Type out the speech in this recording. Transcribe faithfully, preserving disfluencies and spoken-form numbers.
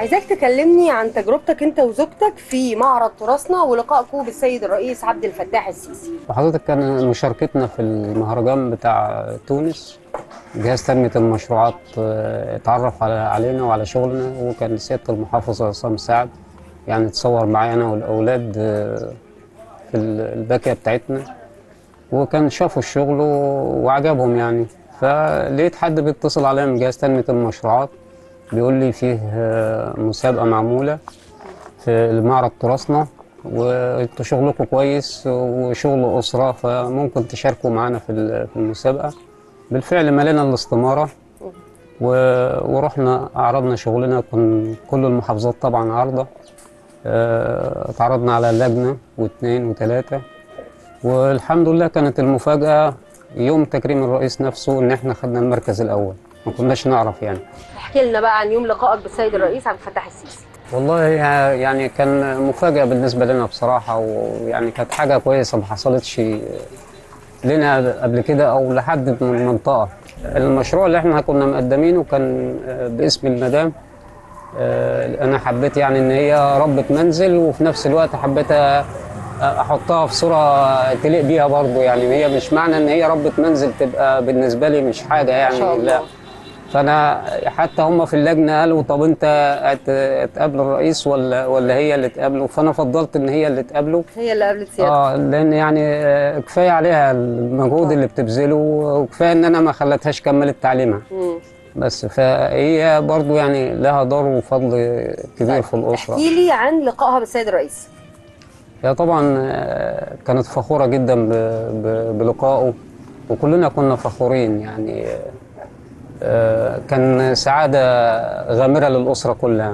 عايزاك تكلمني عن تجربتك انت وزوجتك في معرض تراثنا ولقائكم بالسيد الرئيس عبد الفتاح السيسي. وحضرتك كان مشاركتنا في المهرجان بتاع تونس، جهاز تنميه المشروعات اتعرف على علينا وعلى شغلنا، وكان سياده المحافظ عصام مساعد يعني اتصور معايا انا والاولاد في الباكيه بتاعتنا، وكان شافوا الشغل وعجبهم يعني. فلقيت حد بيتصل عليا من جهاز تنميه المشروعات بيقول لي فيه مسابقه معموله في المعرض تراثنا، وانتوا شغلكم كويس وشغل اسره، فممكن تشاركوا معانا في المسابقه. بالفعل مالينا الاستماره ورحنا عرضنا شغلنا، كان كل المحافظات طبعا عارضه. اتعرضنا على لجنه واثنين وثلاثه، والحمد لله كانت المفاجاه يوم تكريم الرئيس نفسه ان احنا خدنا المركز الاول، ما كناش نعرف يعني. احكي لنا بقى عن يوم لقائك بالسيد الرئيس عبد الفتاح السيسي. والله يعني كان مفاجاه بالنسبه لنا بصراحه، ويعني كانت حاجه كويسه ما حصلتش لنا قبل كده او لحد من المنطقه. المشروع اللي احنا كنا مقدمينه كان باسم المدام. انا حبيت يعني ان هي ربة منزل، وفي نفس الوقت حبيت احطها في صوره تليق بيها برضه يعني. هي مش معنى ان هي ربة منزل تبقى بالنسبه لي مش حاجه يعني، لا. فانا حتى هم في اللجنه قالوا طب انت هتقابل الرئيس ولا ولا هي اللي تقابله، فانا فضلت ان هي اللي تقابله، هي اللي قابلت سيادته. اه لان يعني كفايه عليها المجهود اللي بتبذله، وكفايه ان انا ما خلتهاش كملت تعليمها. بس فهي برضو يعني لها دور وفضل كبير في الاسره. احكي لي عن لقائها بالسيد الرئيس. هي طبعا كانت فخوره جدا بلقائه، وكلنا كنا فخورين يعني. كان سعاده غامره للاسره كلها.